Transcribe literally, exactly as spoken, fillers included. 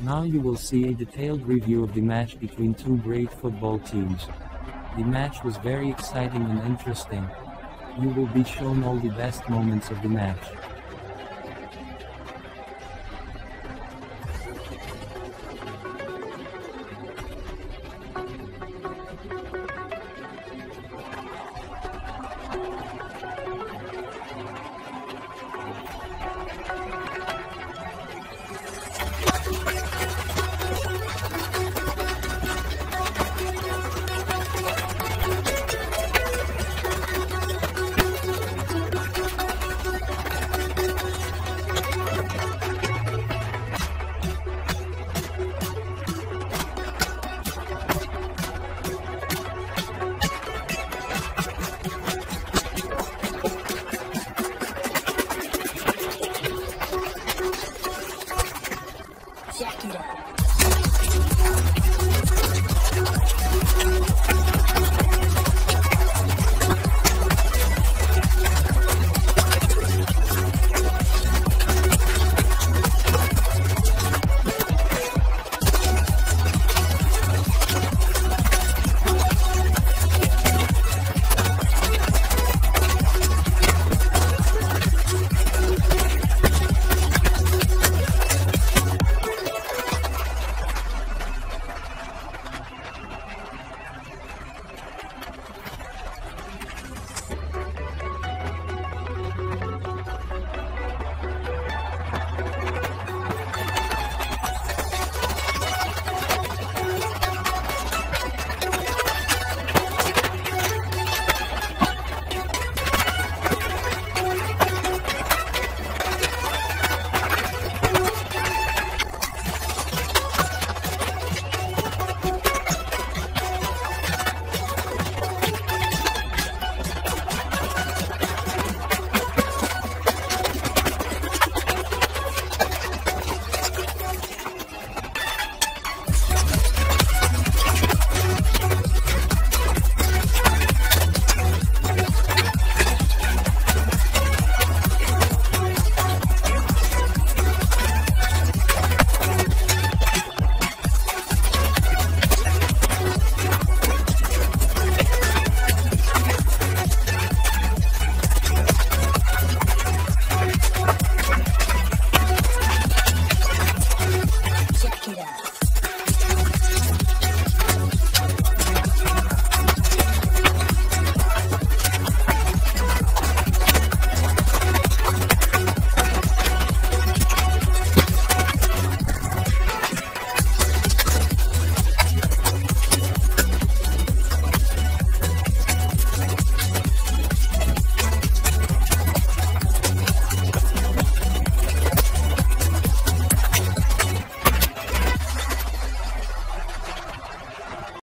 Now you will see a detailed review of the match between two great football teams. The match was very exciting and interesting. You will be shown all the best moments of the match. Check it out.